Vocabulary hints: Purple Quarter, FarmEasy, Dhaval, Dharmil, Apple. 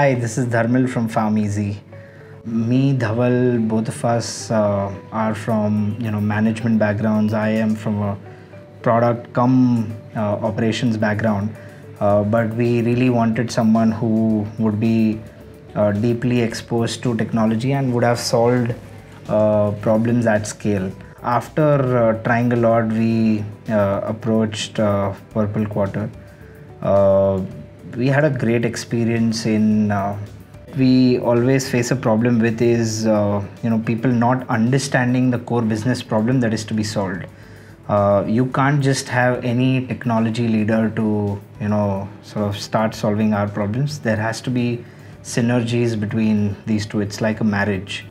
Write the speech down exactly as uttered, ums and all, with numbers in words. Hi, this is Dharmil from FarmEasy. Me, Dhaval, both of us uh, are from you know management backgrounds. I am from a product cum uh, operations background, uh, but we really wanted someone who would be uh, deeply exposed to technology and would have solved uh, problems at scale. After uh, trying a lot, we uh, approached uh, Purple Quarter. Uh, we had a great experience in uh, we always face a problem with is uh, you know people not understanding the core business problem that is to be solved. Uh, you can't just have any technology leader to you know sort of start solving our problems. There has to be synergies between these two. It's like a marriage.